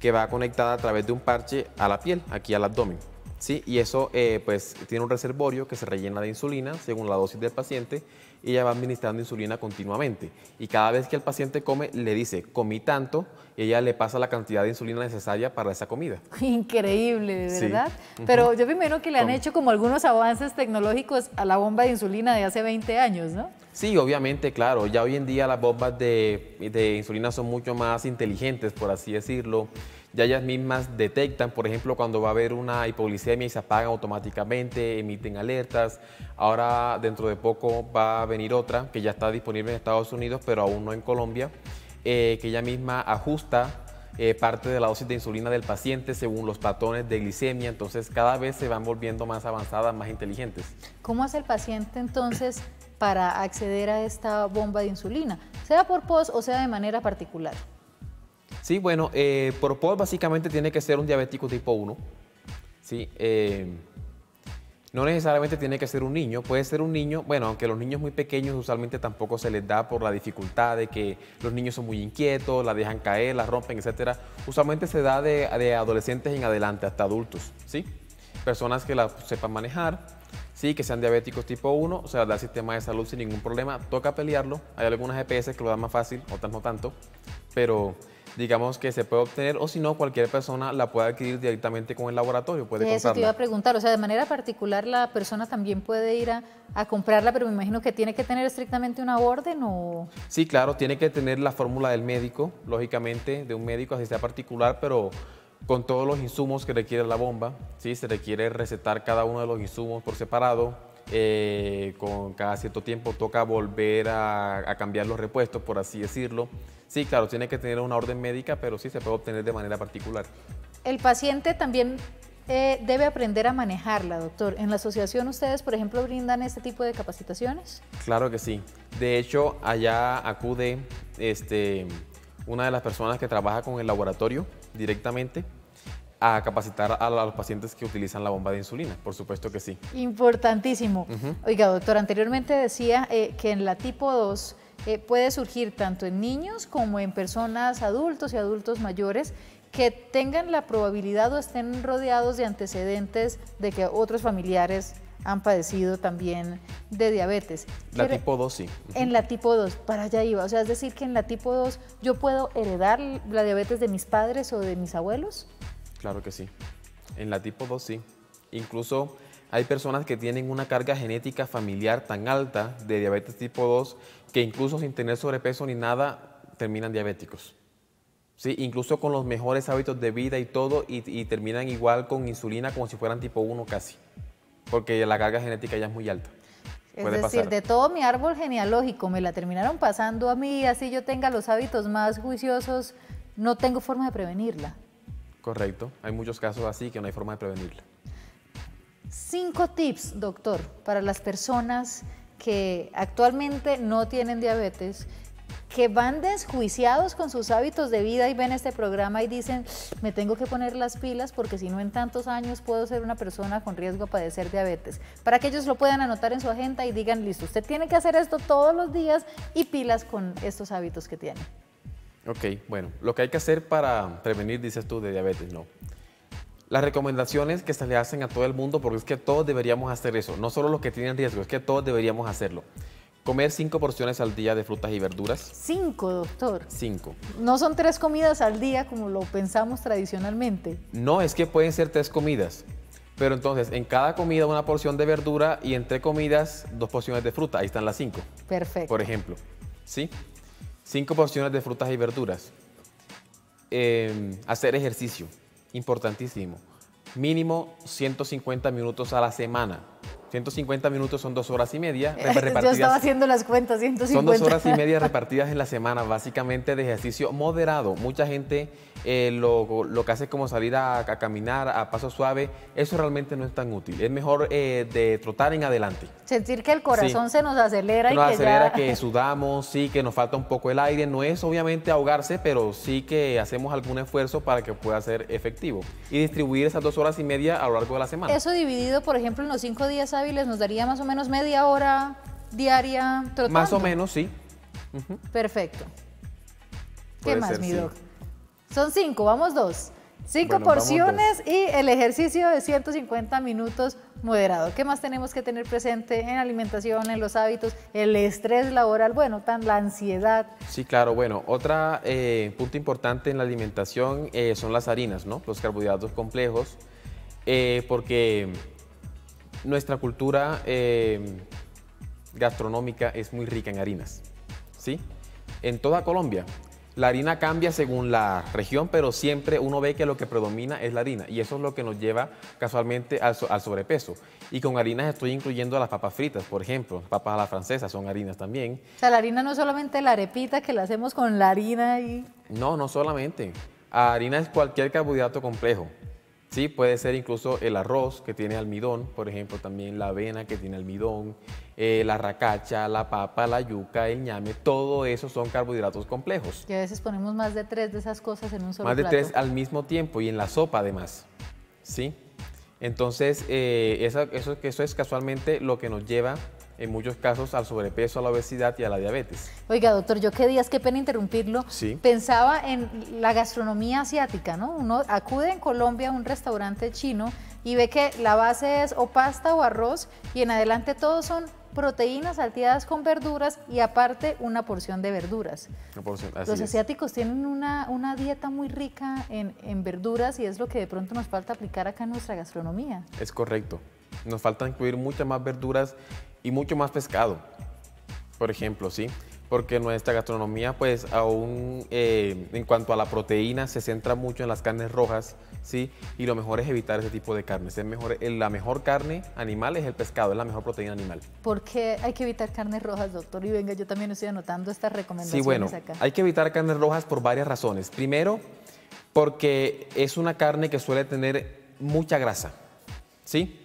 que va conectada a través de un parche a la piel, aquí al abdomen. ¿Sí? Y eso pues tiene un reservorio que se rellena de insulina según la dosis del paciente y ella va administrando insulina continuamente. Y cada vez que el paciente come, le dice, comí tanto, y ella le pasa la cantidad de insulina necesaria para esa comida. Increíble, de verdad. Sí. Pero yo primero que le han hecho como algunos avances tecnológicos a la bomba de insulina de hace 20 años, ¿no? Sí, obviamente, claro. Ya hoy en día las bombas de insulina son mucho más inteligentes, por así decirlo. Ya ellas mismas detectan, por ejemplo, cuando va a haber una hipoglicemia y se apagan automáticamente, emiten alertas. Ahora, dentro de poco, va a venir otra que ya está disponible en Estados Unidos, pero aún no en Colombia, que ella misma ajusta parte de la dosis de insulina del paciente según los patrones de glicemia. Entonces, cada vez se van volviendo más avanzadas, más inteligentes. ¿Cómo hace el paciente, entonces, para acceder a esta bomba de insulina? ¿Sea por POS o sea de manera particular? Sí, bueno, por POS básicamente tiene que ser un diabético tipo 1, ¿sí? No necesariamente tiene que ser un niño, puede ser un niño, bueno, aunque los niños muy pequeños usualmente tampoco se les da por la dificultad de que los niños son muy inquietos, la dejan caer, la rompen, etcétera. Usualmente se da de adolescentes en adelante hasta adultos, ¿sí? Personas que la sepan manejar, sí, que sean diabéticos tipo 1, se les da el sistema de salud sin ningún problema, toca pelearlo, hay algunas EPS que lo dan más fácil, otras no tanto, pero digamos que se puede obtener, o si no, cualquier persona la puede adquirir directamente con el laboratorio, puede comprarla. Eso te iba a preguntar, o sea, de manera particular la persona también puede ir a comprarla, pero me imagino que tiene que tener estrictamente una orden, ¿o? Sí, claro, tiene que tener la fórmula del médico, lógicamente, de un médico, así sea particular, pero con todos los insumos que requiere la bomba, ¿sí? Se requiere recetar cada uno de los insumos por separado. Con cada cierto tiempo toca volver a cambiar los repuestos, por así decirlo. Sí, claro, tiene que tener una orden médica, pero sí se puede obtener de manera particular. El paciente también debe aprender a manejarla, doctor. ¿En la asociación ustedes, por ejemplo, brindan este tipo de capacitaciones? Claro que sí. De hecho, allá acude una de las personas que trabaja con el laboratorio directamente a capacitar a los pacientes que utilizan la bomba de insulina, por supuesto que sí. Importantísimo. Oiga, doctor, anteriormente decía que en la tipo 2 puede surgir tanto en niños como en personas adultos y adultos mayores que tengan la probabilidad o estén rodeados de antecedentes de que otros familiares han padecido también de diabetes. La tipo 2 sí. En la tipo 2, para allá iba. O sea, es decir que en la tipo 2 yo puedo heredar la diabetes de mis padres o de mis abuelos. Claro que sí. En la tipo 2 sí. Incluso hay personas que tienen una carga genética familiar tan alta de diabetes tipo 2 que incluso sin tener sobrepeso ni nada terminan diabéticos. Sí, incluso con los mejores hábitos de vida y todo, y terminan igual con insulina como si fueran tipo 1 casi, porque la carga genética ya es muy alta. Es decir, de todo mi árbol genealógico me la terminaron pasando a mí, así yo tenga los hábitos más juiciosos, no tengo forma de prevenirla. Correcto, hay muchos casos así que no hay forma de prevenirla. 5 tips, doctor, para las personas que actualmente no tienen diabetes, que van desjuiciados con sus hábitos de vida y ven este programa y dicen, me tengo que poner las pilas porque si no en tantos años puedo ser una persona con riesgo a padecer diabetes. Para que ellos lo puedan anotar en su agenda y digan, listo, usted tiene que hacer esto todos los días y pilas con estos hábitos que tiene. Ok, bueno, lo que hay que hacer para prevenir, dices tú, de diabetes, ¿no? Las recomendaciones que se le hacen a todo el mundo, porque es que todos deberíamos hacer eso, no solo los que tienen riesgo, es que todos deberíamos hacerlo. Comer 5 porciones al día de frutas y verduras. 5, doctor. 5. No son 3 comidas al día como lo pensamos tradicionalmente. No, es que pueden ser 3 comidas. Pero entonces, en cada comida una porción de verdura y entre comidas 2 porciones de fruta. Ahí están las 5. Perfecto. Por ejemplo, ¿sí? 5 porciones de frutas y verduras. Hacer ejercicio, importantísimo. Mínimo 150 minutos a la semana. 150 minutos son 2 horas y media repartidas. Yo estaba haciendo las cuentas, 150. Son 2 horas y media repartidas en la semana, básicamente de ejercicio moderado. Mucha gente lo que hace es como salir a caminar a paso suave. Eso realmente no es tan útil. Es mejor de trotar en adelante. Sentir que el corazón sí se nos acelera y que ya... que sudamos, sí, que nos falta un poco el aire. No es obviamente ahogarse, pero sí que hacemos algún esfuerzo para que pueda ser efectivo. Y distribuir esas 2 horas y media a lo largo de la semana. Eso dividido, por ejemplo, en los 5 días nos daría más o menos media hora diaria trotando. Más o menos, sí. Perfecto. ¿Qué más, mi doc? Son 5, vamos 2. 5 porciones y el ejercicio de 150 minutos moderado. ¿Qué más tenemos que tener presente en alimentación, en los hábitos, el estrés laboral, bueno, la ansiedad? Sí, claro, bueno, otro punto importante en la alimentación son las harinas, ¿no? Los carbohidratos complejos, porque... nuestra cultura gastronómica es muy rica en harinas, ¿sí? En toda Colombia, la harina cambia según la región, pero siempre uno ve que lo que predomina es la harina y eso es lo que nos lleva casualmente al sobrepeso. Y con harinas estoy incluyendo a las papas fritas, por ejemplo, las papas a la francesa son harinas también. O sea, la harina no es solamente la arepita que la hacemos con la harina y... No, no solamente. La harina es cualquier carbohidrato complejo. Sí, puede ser incluso el arroz que tiene almidón, por ejemplo, también la avena que tiene almidón, la racacha, la papa, la yuca, el ñame, todo eso son carbohidratos complejos. Y a veces ponemos más de 3 de esas cosas en un solo plato. Más de 3 al mismo tiempo y en la sopa además, ¿sí? Entonces, eso es casualmente lo que nos lleva en muchos casos al sobrepeso, a la obesidad y a la diabetes. Oiga, doctor, yo qué días, qué pena interrumpirlo, sí, pensaba en la gastronomía asiática, ¿no? Uno acude en Colombia a un restaurante chino y ve que la base es o pasta o arroz y en adelante todos son proteínas salteadas con verduras y aparte una porción de verduras. Una porción, así Los asiáticos es. Tienen una dieta muy rica en verduras y es lo que de pronto nos falta aplicar acá en nuestra gastronomía. Es correcto, nos falta incluir muchas más verduras y mucho más pescado, por ejemplo, ¿sí? Porque nuestra gastronomía, pues, aún en cuanto a la proteína, se centra mucho en las carnes rojas, ¿sí? Y lo mejor es evitar ese tipo de carnes. La mejor carne animal es el pescado, es la mejor proteína animal. ¿Por qué hay que evitar carnes rojas, doctor? Y venga, yo también estoy anotando estas recomendaciones. Sí, bueno, acá hay que evitar carnes rojas por varias razones. Primero, porque es una carne que suele tener mucha grasa, ¿sí?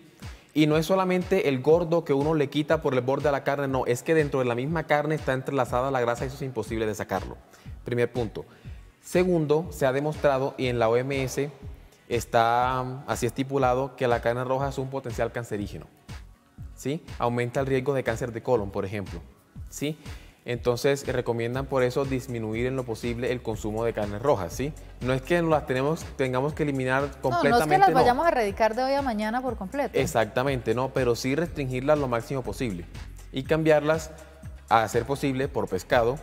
Y no es solamente el gordo que uno le quita por el borde a la carne, no, es que dentro de la misma carne está entrelazada la grasa y eso es imposible de sacarlo. Primer punto. Segundo, se ha demostrado y en la OMS está así estipulado que la carne roja es un potencial cancerígeno, ¿sí? Aumenta el riesgo de cáncer de colon, por ejemplo, ¿sí? Entonces recomiendan por eso disminuir en lo posible el consumo de carnes rojas, ¿sí? No es que las tengamos que eliminar completamente, no. No es que las vayamos a erradicar de hoy a mañana por completo. Exactamente, no, pero sí restringirlas lo máximo posible y cambiarlas a ser posible por pescado,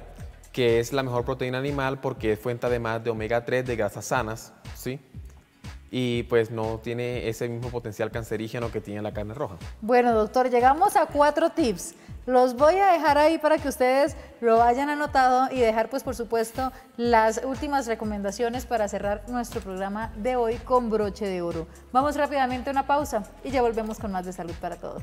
que es la mejor proteína animal porque es fuente además de omega 3 de grasas sanas, ¿sí? Y pues no tiene ese mismo potencial cancerígeno que tiene la carne roja. Bueno, doctor, llegamos a 4 tips. Los voy a dejar ahí para que ustedes lo hayan anotado y dejar, pues, por supuesto, las últimas recomendaciones para cerrar nuestro programa de hoy con broche de oro. Vamos rápidamente a una pausa y ya volvemos con más de Salud para Todo.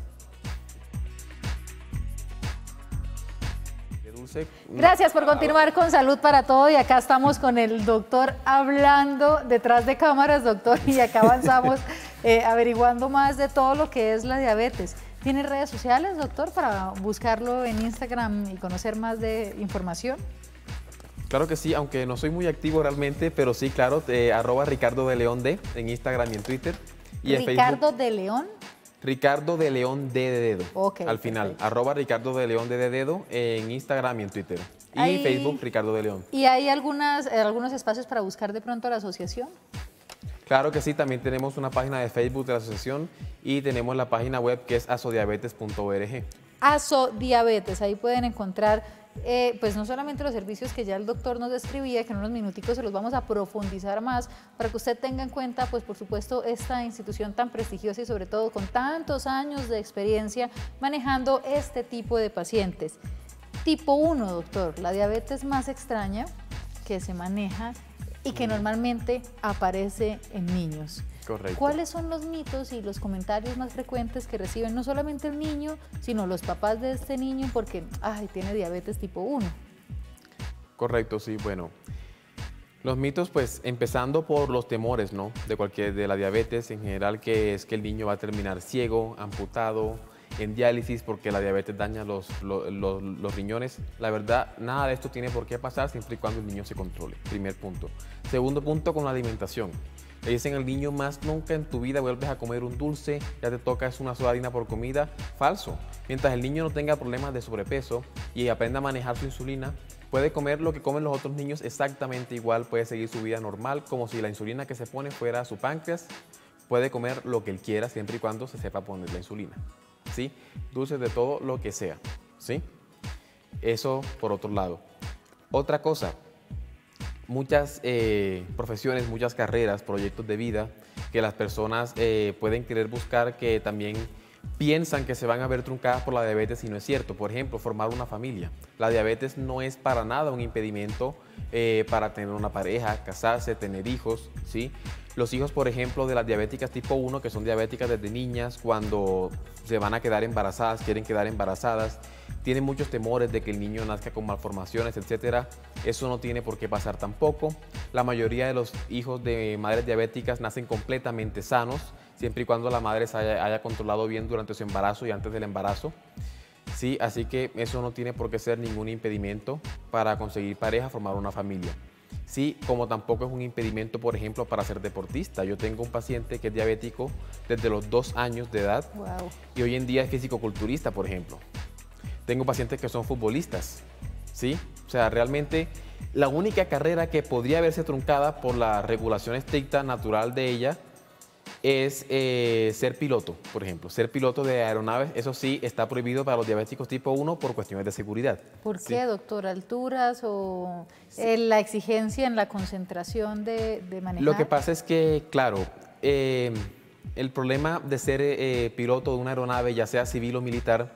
Gracias por continuar con Salud para Todo, y acá estamos con el doctor hablando detrás de cámaras, doctor, y acá avanzamos averiguando más de todo lo que es la diabetes. ¿Tiene redes sociales, doctor, para buscarlo en Instagram y conocer más de información? Claro que sí, aunque no soy muy activo realmente, pero sí, claro, @RicardoDeLeonD en Instagram y en Twitter. Y ¿Ricardo de León? Ricardo de León D de dedo, okay, al final, perfecto. @RicardoDeLeonD en Instagram y en Twitter. Y hay... Facebook, Ricardo de León. ¿Y hay algunos espacios para buscar de pronto a la asociación? Claro que sí, también tenemos una página de Facebook de la asociación y tenemos la página web que es asodiabetes.org. Asodiabetes, ahí pueden encontrar pues no solamente los servicios que ya el doctor nos describía, que en unos minuticos se los vamos a profundizar más, para que usted tenga en cuenta, pues por supuesto, esta institución tan prestigiosa y sobre todo con tantos años de experiencia manejando este tipo de pacientes. Tipo 1, doctor, la diabetes más extraña que se maneja y que normalmente aparece en niños. Correcto. ¿Cuáles son los mitos y los comentarios más frecuentes que reciben no solamente el niño, sino los papás de este niño porque, ay, tiene diabetes tipo 1? Correcto, sí, bueno. Los mitos, pues, empezando por los temores, ¿no? De la diabetes en general, que es que el niño va a terminar ciego, amputado, en diálisis porque la diabetes daña los riñones. La verdad, nada de esto tiene por qué pasar siempre y cuando el niño se controle, primer punto. Segundo punto, con la alimentación. Le dicen al niño, más nunca en tu vida vuelves a comer un dulce, ya te tocas una sola harina por comida. Falso. Mientras el niño no tenga problemas de sobrepeso y aprenda a manejar su insulina, puede comer lo que comen los otros niños exactamente igual, puede seguir su vida normal, como si la insulina que se pone fuera su páncreas. Puede comer lo que él quiera siempre y cuando se sepa poner la insulina. ¿Sí? Dulces de todo lo que sea, ¿sí? Eso por otro lado. Otra cosa, muchas profesiones, muchas carreras, proyectos de vida que las personas pueden querer buscar, que también piensan que se van a ver truncadas por la diabetes y no es cierto. Por ejemplo, formar una familia. La diabetes no es para nada un impedimento para tener una pareja, casarse, tener hijos, ¿sí? Los hijos, por ejemplo, de las diabéticas tipo 1, que son diabéticas desde niñas, cuando se van a quedar embarazadas, quieren quedar embarazadas, tienen muchos temores de que el niño nazca con malformaciones, etc. Eso no tiene por qué pasar tampoco. La mayoría de los hijos de madres diabéticas nacen completamente sanos, siempre y cuando la madre se haya controlado bien durante su embarazo y antes del embarazo. Sí, así que eso no tiene por qué ser ningún impedimento para conseguir pareja, formar una familia. Sí, como tampoco es un impedimento, por ejemplo, para ser deportista. Yo tengo un paciente que es diabético desde los 2 años de edad. Wow. Y hoy en día es fisicoculturista, por ejemplo. Tengo pacientes que son futbolistas, ¿sí? O sea, realmente la única carrera que podría verse truncada por la regulación estricta natural de ella es ser piloto, por ejemplo. Ser piloto de aeronaves, eso sí, está prohibido para los diabéticos tipo 1 por cuestiones de seguridad. ¿Por qué, doctor? ¿Alturas o la exigencia en la concentración de manejar? Lo que pasa es que, claro, el problema de ser piloto de una aeronave, ya sea civil o militar,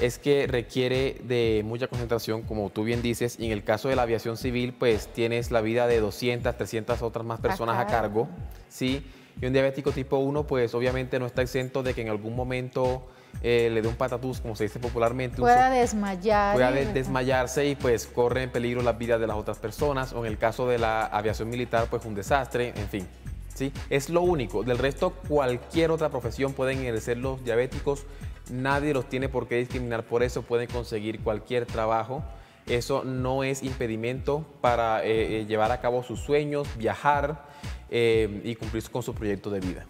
es que requiere de mucha concentración, como tú bien dices, y en el caso de la aviación civil, pues tienes la vida de 200, 300 otras más personas a cargo, ¿sí? Y un diabético tipo 1, pues obviamente no está exento de que en algún momento le dé un patatús, como se dice popularmente. Pueda desmayar. Pueda desmayarse y pues corre en peligro las vidas de las otras personas, o en el caso de la aviación militar, pues un desastre, en fin. ¿Sí? Es lo único. Del resto, cualquier otra profesión pueden ejercer los diabéticos. Nadie los tiene por qué discriminar por eso, pueden conseguir cualquier trabajo. Eso no es impedimento para llevar a cabo sus sueños, viajar y cumplir con sus proyectos de vida.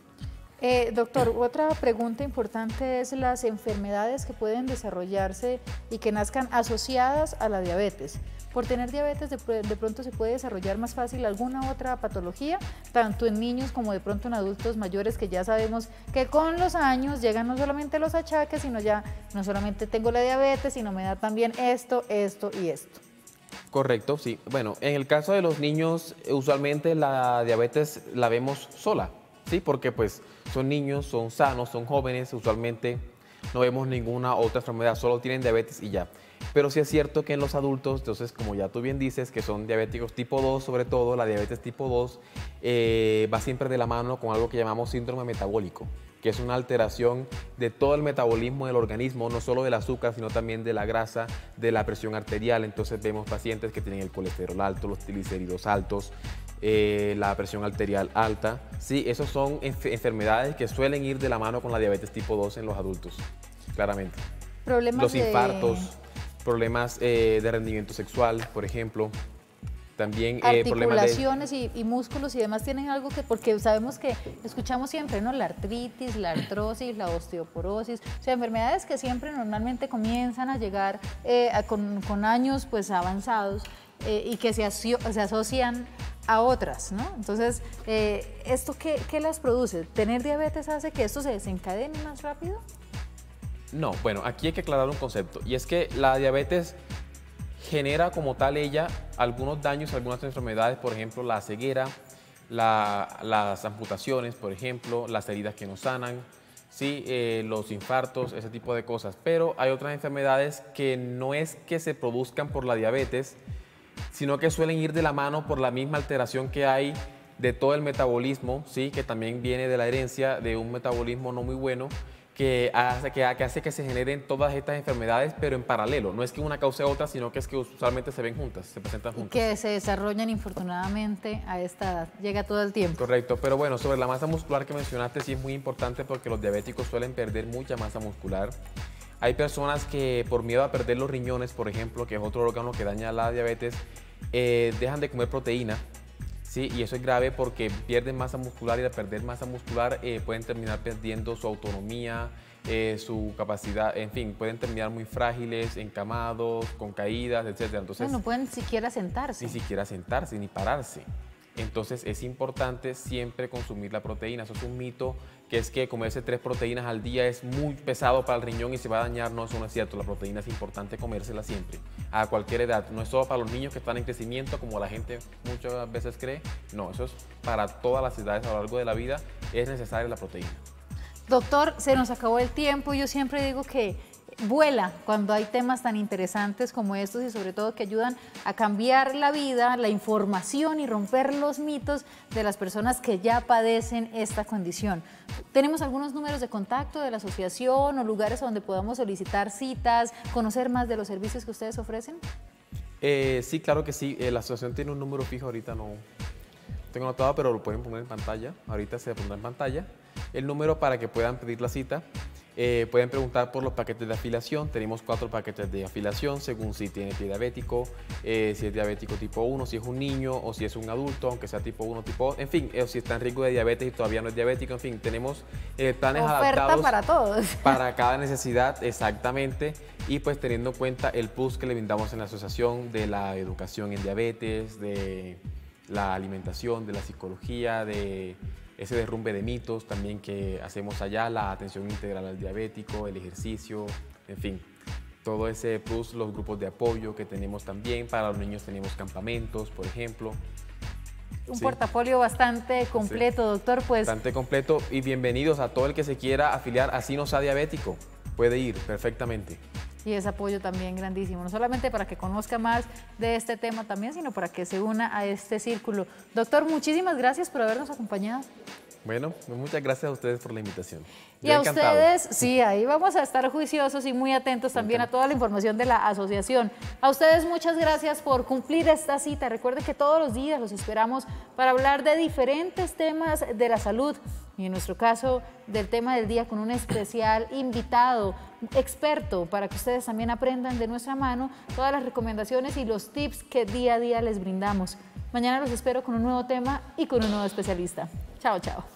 Doctor, otra pregunta importante es las enfermedades que pueden desarrollarse y que nazcan asociadas a la diabetes. Por tener diabetes de pronto se puede desarrollar más fácil alguna otra patología, tanto en niños como de pronto en adultos mayores, que ya sabemos que con los años llegan no solamente los achaques, sino ya no solamente tengo la diabetes, sino me da también esto, esto y esto. Correcto, sí. Bueno, en el caso de los niños, usualmente la diabetes la vemos sola, ¿sí? Porque pues son niños, son sanos, son jóvenes, usualmente no vemos ninguna otra enfermedad, solo tienen diabetes y ya. Pero sí es cierto que en los adultos, entonces como ya tú bien dices, que son diabéticos tipo 2, sobre todo la diabetes tipo 2 va siempre de la mano con algo que llamamos síndrome metabólico, que es una alteración de todo el metabolismo del organismo, no solo del azúcar, sino también de la grasa, de la presión arterial. Entonces vemos pacientes que tienen el colesterol alto, los triglicéridos altos, la presión arterial alta. Sí, esas son enfermedades que suelen ir de la mano con la diabetes tipo 2 en los adultos, claramente. Problemas los infartos, problemas de rendimiento sexual, por ejemplo. También articulaciones y músculos y demás tienen algo que, porque sabemos que escuchamos siempre, ¿no? La artritis, la artrosis, la osteoporosis, o sea, enfermedades que siempre normalmente comienzan a llegar con años pues avanzados y que se asocian a otras, ¿no? Entonces, ¿esto qué las produce? ¿Tener diabetes hace que esto se desencadene más rápido? No, bueno, aquí hay que aclarar un concepto, y es que la diabetes genera como tal ella algunos daños, algunas enfermedades, por ejemplo, la ceguera, las amputaciones, por ejemplo, las heridas que no sanan, ¿sí? Los infartos, ese tipo de cosas. Pero hay otras enfermedades que no es que se produzcan por la diabetes, sino que suelen ir de la mano por la misma alteración que hay de todo el metabolismo, ¿sí? Que también viene de la herencia de un metabolismo no muy bueno, que hace que se generen todas estas enfermedades, pero en paralelo. No es que una cause otra, sino que es que usualmente se ven juntas, se presentan juntas. Y que se desarrollan, infortunadamente, a esta edad. Llega todo el tiempo. Correcto, pero bueno, sobre la masa muscular que mencionaste, sí es muy importante porque los diabéticos suelen perder mucha masa muscular. Hay personas que por miedo a perder los riñones, por ejemplo, que es otro órgano que daña la diabetes, dejan de comer proteína. Sí, y eso es grave porque pierden masa muscular y al perder masa muscular pueden terminar perdiendo su autonomía, su capacidad, en fin, pueden terminar muy frágiles, encamados, con caídas, etc. Entonces, no pueden siquiera sentarse. Ni siquiera sentarse, ni pararse. Entonces es importante siempre consumir la proteína. Eso es un mito, que es que comerse 3 proteínas al día es muy pesado para el riñón y se va a dañar. No, eso no es cierto. La proteína es importante comérsela siempre, a cualquier edad. No es solo para los niños que están en crecimiento, como la gente muchas veces cree. No, eso es para todas las edades a lo largo de la vida. Es necesaria la proteína. Doctor, se nos acabó el tiempo. Yo siempre digo que vuela cuando hay temas tan interesantes como estos y sobre todo que ayudan a cambiar la vida, la información y romper los mitos de las personas que ya padecen esta condición. ¿Tenemos algunos números de contacto de la asociación o lugares donde podamos solicitar citas, conocer más de los servicios que ustedes ofrecen? Sí, claro que sí. La asociación tiene un número fijo, ahorita no tengo anotado, pero lo pueden poner en pantalla. Ahorita se pondrá en pantalla el número para que puedan pedir la cita. Pueden preguntar por los paquetes de afiliación. Tenemos 4 paquetes de afiliación según si tiene diabético, si es diabético tipo 1, si es un niño o si es un adulto, aunque sea tipo 1, tipo 2, en fin, si está en riesgo de diabetes y todavía no es diabético, en fin, tenemos planes adaptados para todos, para cada necesidad, exactamente, y pues teniendo en cuenta el plus que le brindamos en la asociación de la educación en diabetes, de la alimentación, de la psicología, de ese derrumbe de mitos también que hacemos allá, la atención integral al diabético, el ejercicio, en fin, todo ese plus, los grupos de apoyo que tenemos también. Para los niños tenemos campamentos, por ejemplo. Un portafolio bastante completo, doctor. Pues bastante completo, y bienvenidos a todo el que se quiera afiliar, así no sea diabético, puede ir perfectamente. Y ese apoyo también grandísimo, no solamente para que conozca más de este tema también, sino para que se una a este círculo. Doctor, muchísimas gracias por habernos acompañado. Bueno, muchas gracias a ustedes por la invitación. Y a ustedes, sí, ahí vamos a estar juiciosos y muy atentos también a toda la información de la asociación. A ustedes muchas gracias por cumplir esta cita. Recuerden que todos los días los esperamos para hablar de diferentes temas de la salud y en nuestro caso del tema del día con un especial invitado, experto, para que ustedes también aprendan de nuestra mano todas las recomendaciones y los tips que día a día les brindamos. Mañana los espero con un nuevo tema y con un nuevo especialista. Chao, chao.